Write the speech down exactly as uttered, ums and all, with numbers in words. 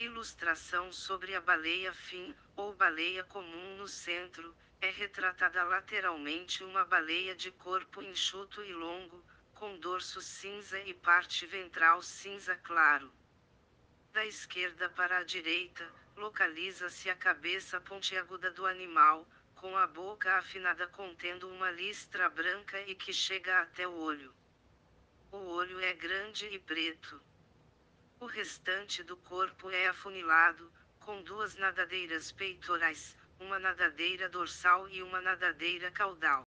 Ilustração sobre a baleia fin, ou baleia comum no centro, é retratada lateralmente uma baleia de corpo enxuto e longo, com dorso cinza e parte ventral cinza claro. Da esquerda para a direita, localiza-se a cabeça pontiaguda do animal, com a boca afinada contendo uma listra branca e que chega até o olho. O olho é grande e preto. O restante do corpo é afunilado, com duas nadadeiras peitorais, uma nadadeira dorsal e uma nadadeira caudal.